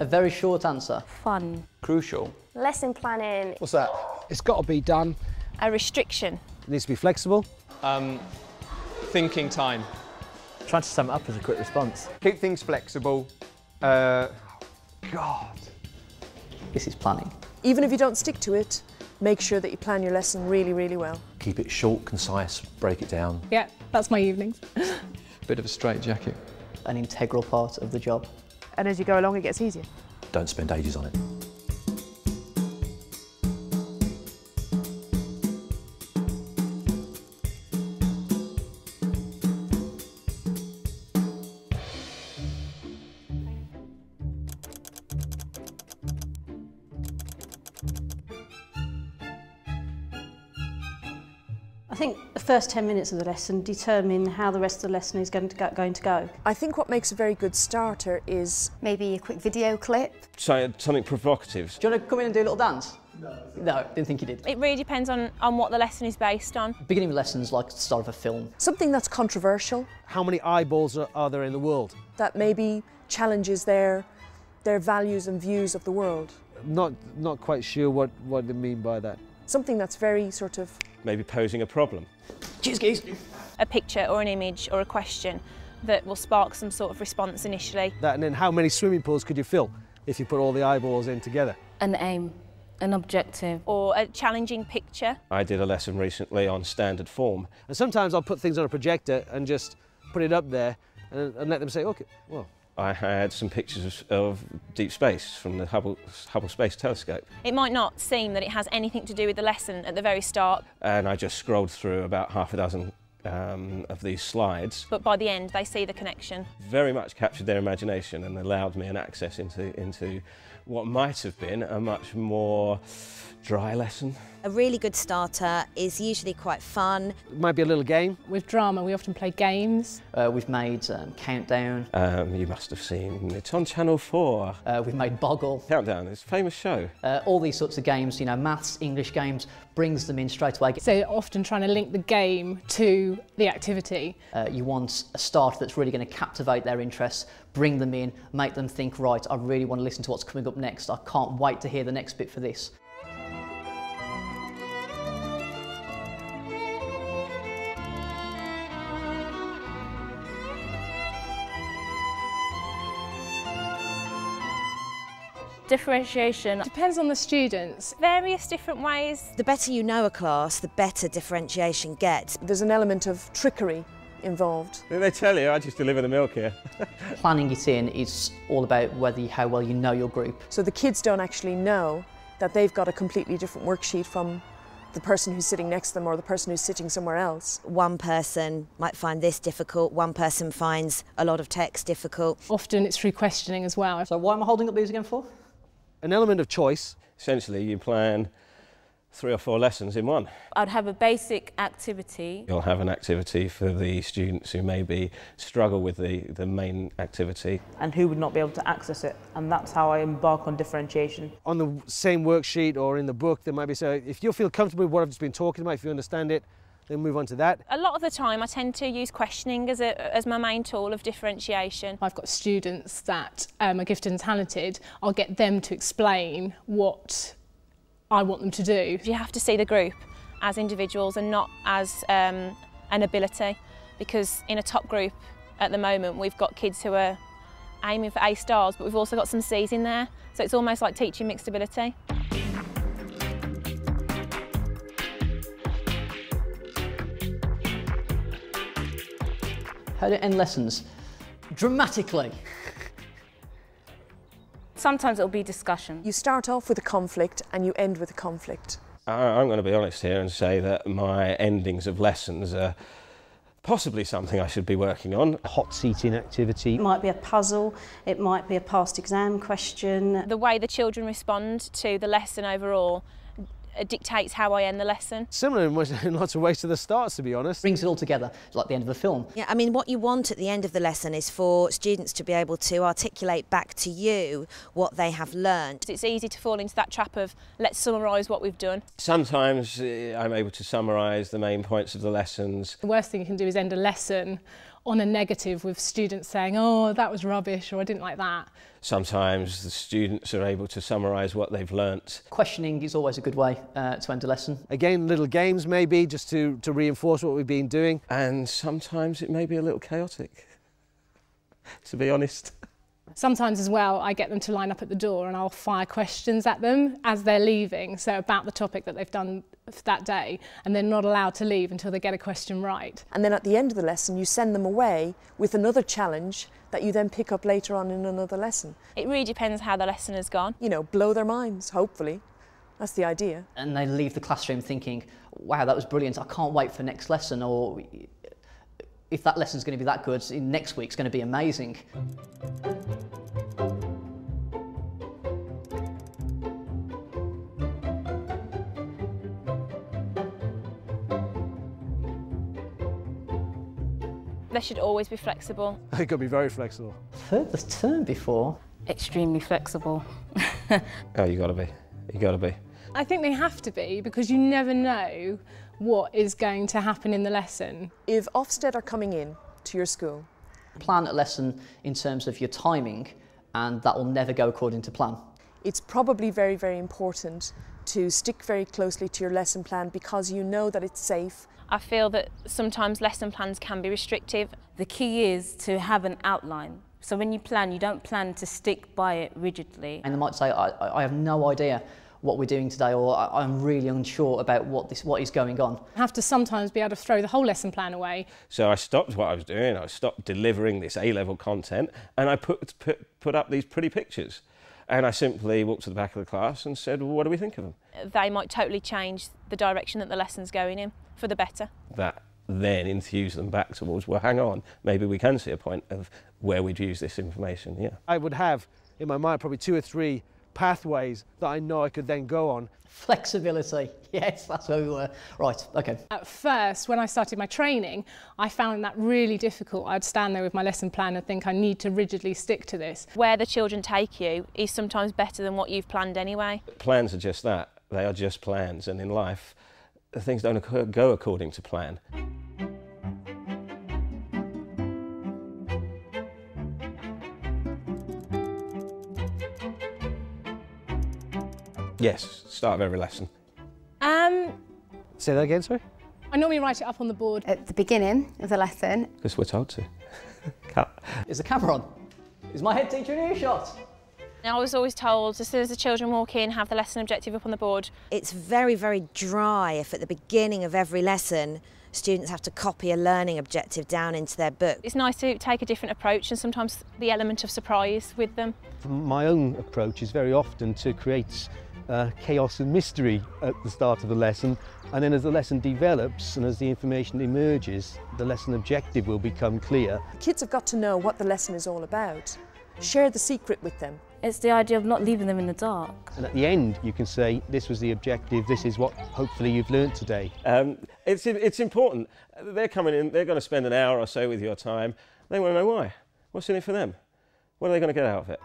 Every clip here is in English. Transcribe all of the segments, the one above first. A very short answer. Fun. Crucial. Lesson planning. What's that? It's got to be done. A restriction. It needs to be flexible. Thinking time. Trying to sum it up as a quick response. Keep things flexible. God. This is planning. Even if you don't stick to it, make sure that you plan your lesson really, really well. Keep it short, concise, break it down. Yeah, that's my evenings. Bit of a straitjacket. An integral part of the job. And as you go along, it gets easier. Don't spend ages on it. I think the first 10 minutes of the lesson determine how the rest of the lesson is going to go. I think what makes a very good starter is maybe a quick video clip. So, something provocative. Do you want to come in and do a little dance? No, didn't think you did. It really depends on what the lesson is based on. Beginning of lessons like the start of a film. Something that's controversial. How many eyeballs are there in the world? That maybe challenges their values and views of the world. Not quite sure what they mean by that. Something that's very sort of... Maybe posing a problem. Cheers, geese! A picture or an image or a question that will spark some sort of response initially. That, and then how many swimming pools could you fill if you put all the eyeballs in together? An aim, an objective. Or a challenging picture. I did a lesson recently on standard form. And sometimes I'll put things on a projector and just put it up there and let them say, OK, well... I had some pictures of deep space from the Hubble Space Telescope. It might not seem that it has anything to do with the lesson at the very start. And I just scrolled through about half a dozen of these slides. But by the end, they see the connection. Very much captured their imagination and allowed me an access into what might have been a much more dry lesson. A really good starter is usually quite fun. It might be a little game. With drama, we often play games. We've made Countdown. You must have seen it on Channel 4. We've made Boggle. Countdown is a famous show. All these sorts of games, you know, maths, English games, brings them in straight away. So often trying to link the game to the activity. You want a starter that's really going to captivate their interests, bring them in, make them think, right, I really want to listen to what's coming up next. I can't wait to hear the next bit for this. Differentiation depends on the students. Various different ways. The better you know a class, the better differentiation gets. There's an element of trickery involved. They tell you, I just deliver the milk here. Planning it in is all about how well you know your group. So the kids don't actually know that they've got a completely different worksheet from the person who's sitting next to them or the person who's sitting somewhere else. One person might find this difficult, one person finds a lot of text difficult. Often it's through questioning as well. So why am I holding up these again for? An element of choice. Essentially, you plan 3 or 4 lessons in one. I'd have a basic activity. You'll have an activity for the students who maybe struggle with the main activity. And who would not be able to access it, and that's how I embark on differentiation. On the same worksheet or in the book, there might be, so if you feel comfortable with what I've just been talking about, if you understand it, then move on to that. A lot of the time I tend to use questioning as my main tool of differentiation. I've got students that are gifted and talented. I'll get them to explain what I want them to do. You have to see the group as individuals and not as an ability, because in a top group at the moment we've got kids who are aiming for A-stars, but we've also got some C's in there, so it's almost like teaching mixed ability. How to end lessons dramatically. Sometimes it'll be discussion. You start off with a conflict and you end with a conflict. I'm going to be honest here and say that my endings of lessons are possibly something I should be working on. A hot seating activity. It might be a puzzle, it might be a past exam question. The way the children respond to the lesson overall dictates how I end the lesson. Similar in lots of ways to the starts, to be honest. Brings it all together, like the end of a film. Yeah, I mean, what you want at the end of the lesson is for students to be able to articulate back to you what they have learned. It's easy to fall into that trap of, let's summarise what we've done. Sometimes I'm able to summarise the main points of the lessons. The worst thing you can do is end a lesson on a negative with students saying, oh, that was rubbish, or I didn't like that. Sometimes the students are able to summarise what they've learnt. Questioning is always a good way to end a lesson. Again, little games maybe, just to reinforce what we've been doing. And sometimes it may be a little chaotic, to be honest. Sometimes as well, I get them to line up at the door and I'll fire questions at them as they're leaving, so about the topic that they've done that day, and they're not allowed to leave until they get a question right. And then at the end of the lesson, you send them away with another challenge that you then pick up later on in another lesson. It really depends how the lesson has gone. You know, blow their minds, hopefully. That's the idea. And they leave the classroom thinking, wow, that was brilliant, I can't wait for next lesson, or if that lesson's going to be that good, next week's going to be amazing. They should always be flexible. They could be very flexible. I've heard the term before. Extremely flexible. Oh, you gotta be. You gotta be. I think they have to be, because you never know what is going to happen in the lesson. If Ofsted are coming in to your school, plan a lesson in terms of your timing, and that will never go according to plan. It's probably very, very important to stick very closely to your lesson plan, because you know that it's safe. I feel that sometimes lesson plans can be restrictive. The key is to have an outline. So when you plan, you don't plan to stick by it rigidly. And they might say, I have no idea what we're doing today, or I'm really unsure about what is going on. I have to sometimes be able to throw the whole lesson plan away. So I stopped what I was doing, I stopped delivering this A-level content, and I put up these pretty pictures. And I simply walked to the back of the class and said, well, what do we think of them? They might totally change the direction that the lesson's going in for the better. That then enthuse them back towards, well, hang on, maybe we can see a point of where we'd use this information, yeah. I would have in my mind probably 2 or 3 pathways that I know I could then go on. Flexibility, yes, that's where we were. Right, okay. At first, when I started my training, I found that really difficult. I'd stand there with my lesson plan and think I need to rigidly stick to this. Where the children take you is sometimes better than what you've planned anyway. Plans are just that, they are just plans, and in life, things don't go according to plan. Yes, start of every lesson. Say that again, sorry? I normally write it up on the board. At the beginning of the lesson. Because we're told to. Is the camera on? Is my head teacher in earshot? I was always told, as soon as the children walk in, have the lesson objective up on the board. It's very, very dry if at the beginning of every lesson students have to copy a learning objective down into their book. It's nice to take a different approach, and sometimes the element of surprise with them. My own approach is very often to create chaos and mystery at the start of the lesson, and then as the lesson develops and as the information emerges, the lesson objective will become clear. Kids have got to know what the lesson is all about. Share the secret with them. It's the idea of not leaving them in the dark. And at the end you can say, this was the objective, this is what hopefully you've learned today. It's important. They're coming in, they're going to spend an hour or so with your time. They want to know why. What's in it for them? What are they going to get out of it?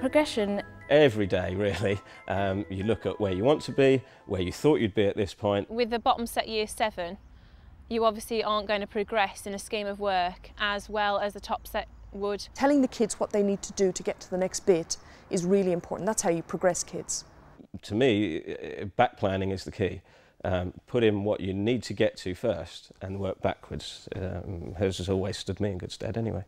Progression. Every day, really, you look at where you want to be, where you thought you'd be at this point. With the bottom set Year 7, you obviously aren't going to progress in a scheme of work as well as the top set would. Telling the kids what they need to do to get to the next bit is really important. That's how you progress kids. To me, back planning is the key. Put in what you need to get to first and work backwards. Hers has always stood me in good stead anyway.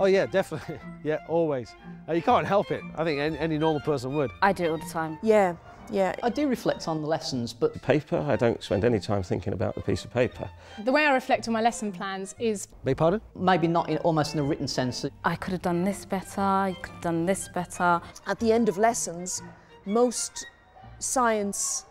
Oh yeah, definitely. Yeah, always. You can't help it. I think any normal person would. I do it all the time. Yeah, yeah. I do reflect on the lessons, but... The paper, I don't spend any time thinking about the piece of paper. The way I reflect on my lesson plans is... Beg your pardon? Maybe not in, almost in a written sense. I could have done this better, I could have done this better. At the end of lessons, most science...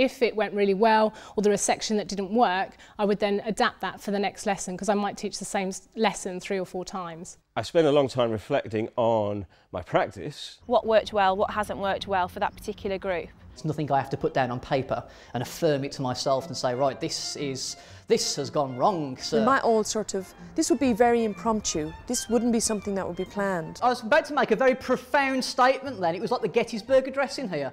If it went really well, or there was a section that didn't work, I would then adapt that for the next lesson, because I might teach the same lesson 3 or 4 times. I spent a long time reflecting on my practice. What worked well, what hasn't worked well for that particular group. It's nothing I have to put down on paper and affirm it to myself and say, right, this has gone wrong, sir. We might all sort of, this would be very impromptu. This wouldn't be something that would be planned. I was about to make a very profound statement then. It was like the Gettysburg Address in here.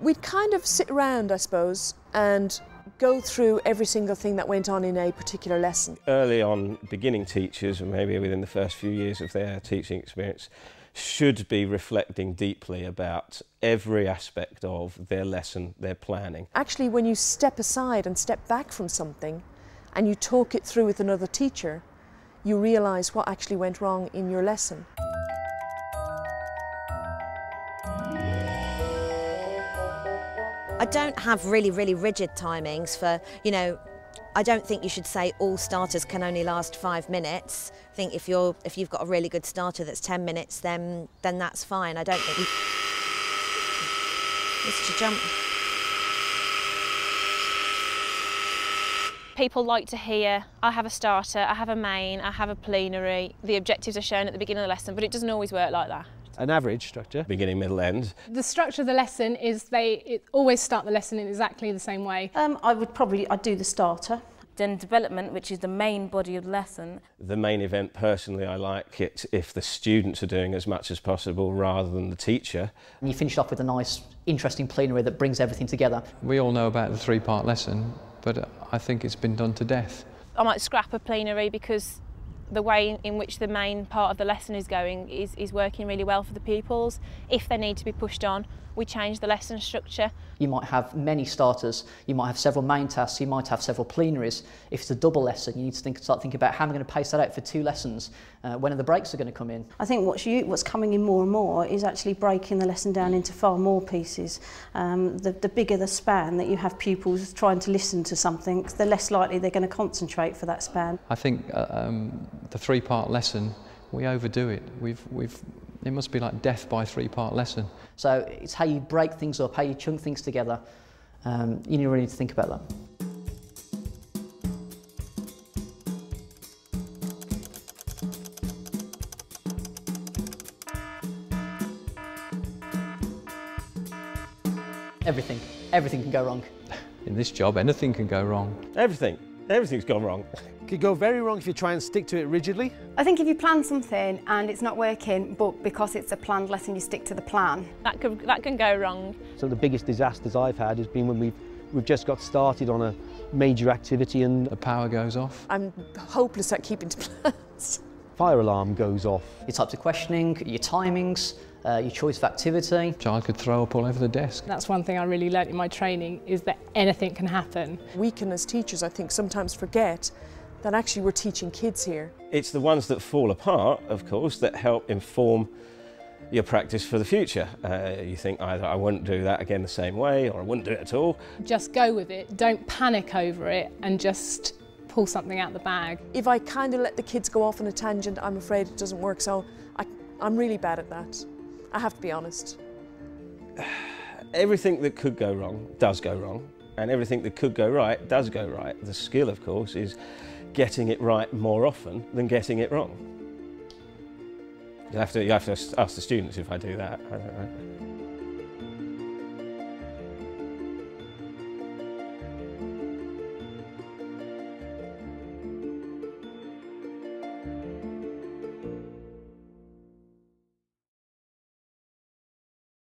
We'd kind of sit around, I suppose, and go through every single thing that went on in a particular lesson. Early on, beginning teachers, and maybe within the first few years of their teaching experience, should be reflecting deeply about every aspect of their lesson, their planning. Actually, when you step aside and step back from something and you talk it through with another teacher, you realise what actually went wrong in your lesson. I don't have really rigid timings for, you know, I don't think you should say all starters can only last 5 minutes. I think if you've got a really good starter that's 10 minutes, then that's fine. I don't think you... It's to jump. People like to hear, I have a starter, I have a main, I have a plenary. The objectives are shown at the beginning of the lesson, but it doesn't always work like that. An average structure. Beginning, middle, end. The structure of the lesson is they always start the lesson in exactly the same way. I'd do the starter. Then development, which is the main body of the lesson. The main event, personally, I like it if the students are doing as much as possible rather than the teacher. And you finish off with a nice, interesting plenary that brings everything together. We all know about the three-part lesson, but I think it's been done to death. I might scrap a plenary because the way in which the main part of the lesson is going is working really well for the pupils. If they need to be pushed on, we change the lesson structure. You might have many starters, you might have several main tasks, you might have several plenaries. If it's a double lesson, you need to start thinking about how I'm going to pace that out for 2 lessons, when are the breaks are going to come in. I think what's coming in more and more is actually breaking the lesson down into far more pieces. The bigger the span that you have pupils trying to listen to something, the less likely they're going to concentrate for that span. I think the three-part lesson, we overdo it. It must be like death by three-part lesson. So it's how you break things up, how you chunk things together. You really need to think about that. Everything can go wrong. In this job, anything can go wrong. Everything's gone wrong. Could go very wrong if you try and stick to it rigidly. I think if you plan something and it's not working, but because it's a planned lesson you stick to the plan, that can go wrong. So the biggest disasters I've had has been when we've just got started on a major activity and the power goes off. I'm hopeless at keeping to plans. Fire alarm goes off. Your types of questioning, your timings, your choice of activity. Child could throw up all over the desk. That's one thing I really learnt in my training, is that anything can happen. We can, as teachers, I think, sometimes forget that actually we're teaching kids here. It's the ones that fall apart, of course, that help inform your practice for the future. You think either I wouldn't do that again the same way, or I wouldn't do it at all. Just go with it, don't panic over it, and just pull something out the bag. If I kind of let the kids go off on a tangent, I'm afraid it doesn't work, so I'm really bad at that. I have to be honest. Everything that could go wrong does go wrong, and everything that could go right does go right. The skill, of course, is getting it right more often than getting it wrong. You'll have to ask the students if I do that. I don't know.